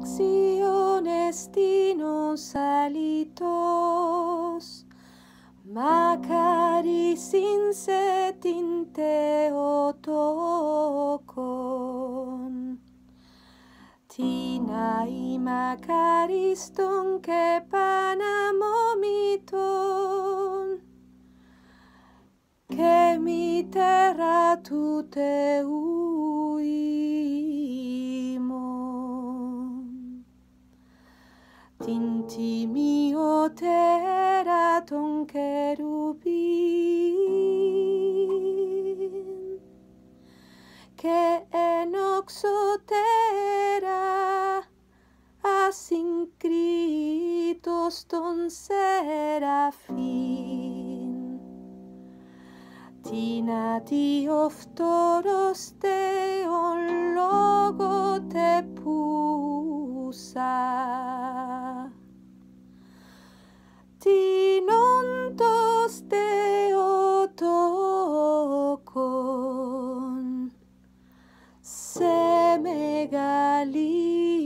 acciones dinos alitos, macari sincetin teotokon. Tinai macariston que panamomiton, que mi terra tu te uimon. Tintimio terra ton querubin, que enoxotera as incritos ton serafín. Tinati oftoros teon logo te pusa, tinontos teotokon se megali.